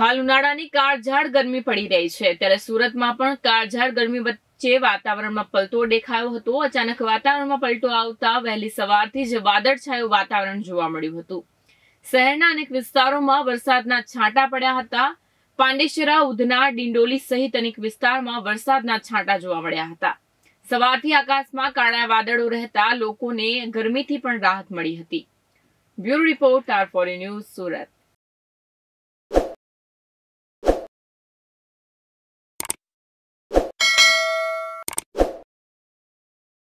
हाल उनाळानी काळझाळ गर्मी पड़ी रही है त्यारे सूरत में पण काळझाळ गर्मी वच्चे वातावरण में पलटो देखायो हतो। अचानक वातावरण में पलटो आवता वहेली सवारथी ज वादळछायुं वातावरण जोवा मळ्युं हतुं। शहरना अनेक विस्तारोमां वरसादना छांटा पड्या हता। पांडेसरा, उधना, डिंडोली सहित अनेक विस्तारमां वरसादना छांटा जोवा मळ्या हता। सवारथी आकाशमां काळा वादळो रहेता लोकोने गरमीथी पण राहत मळी हती। Bureau report R For You news, Surat.